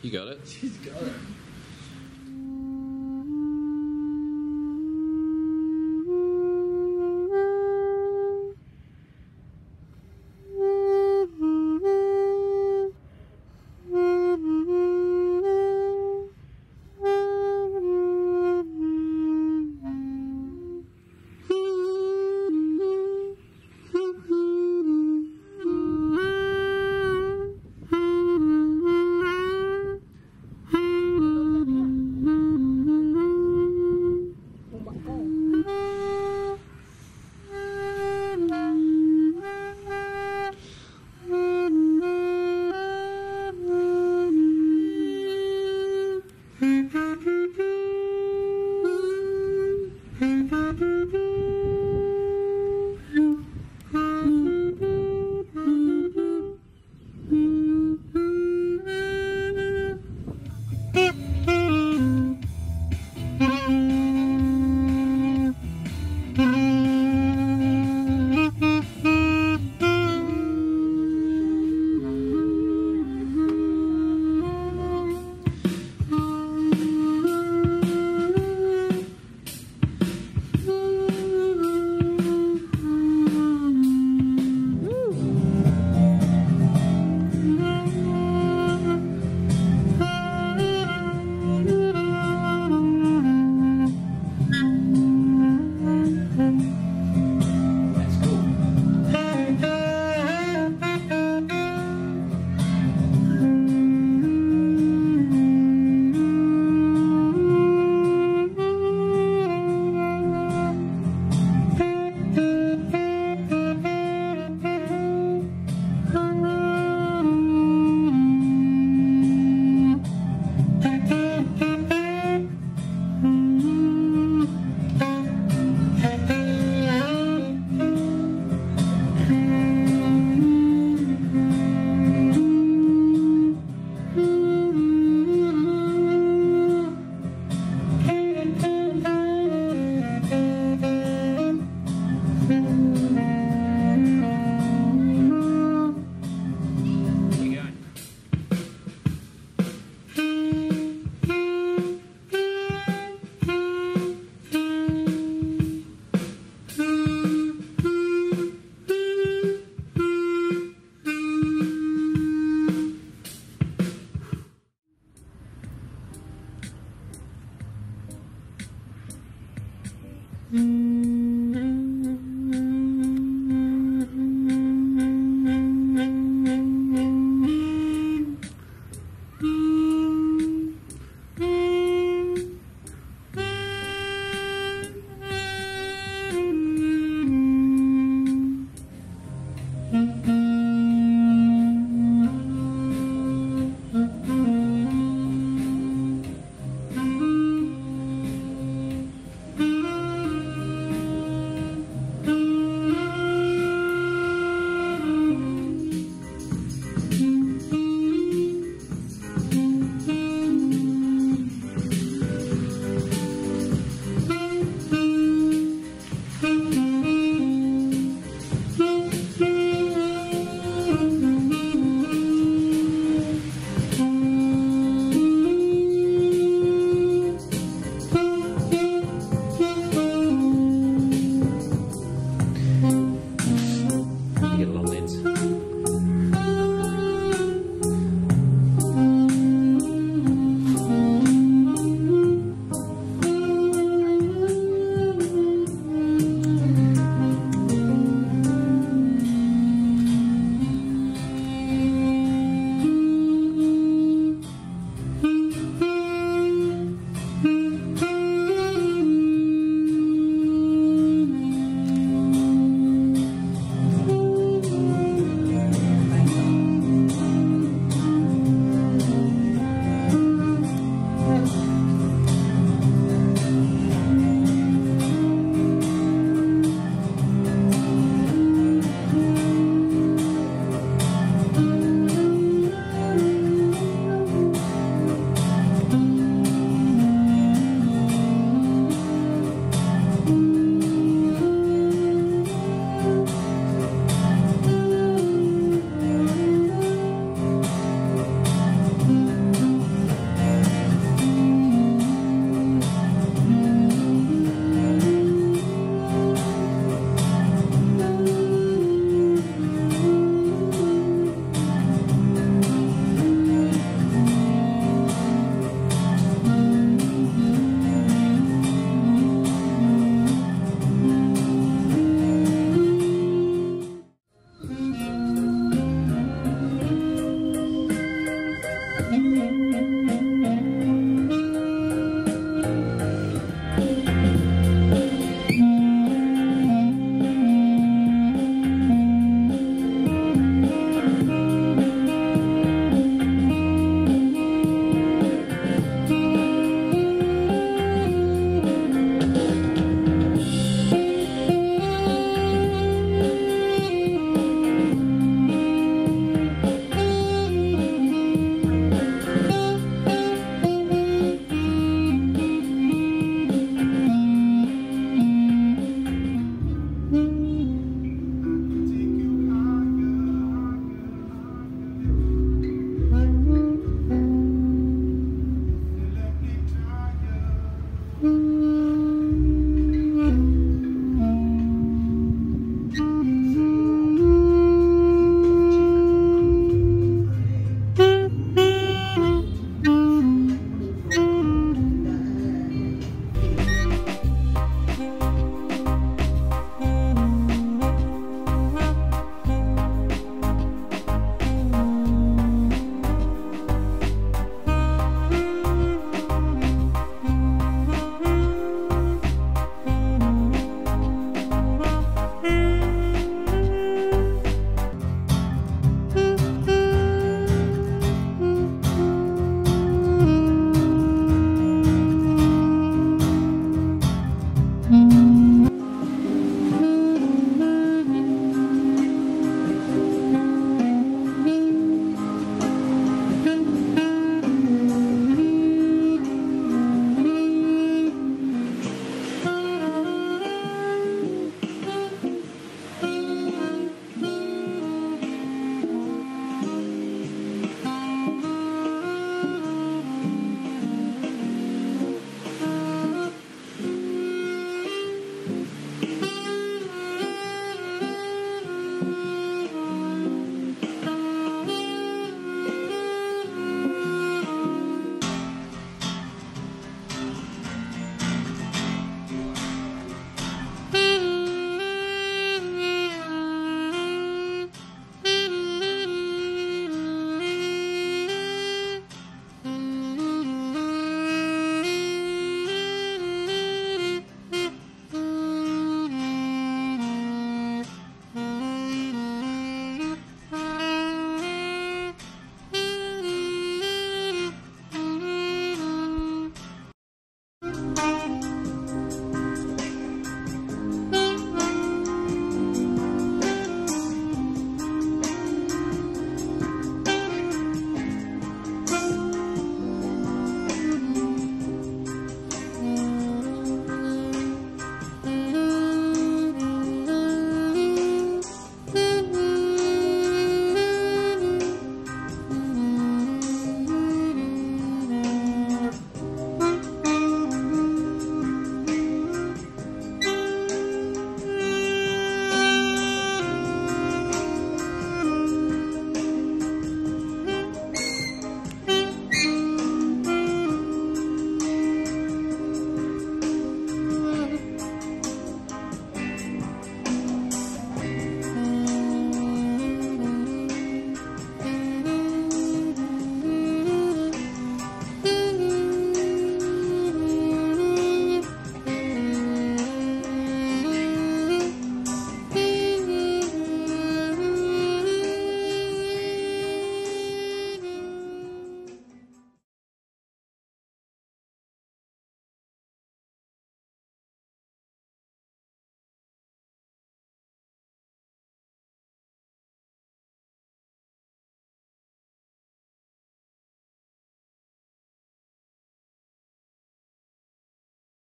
You got it? She's got it.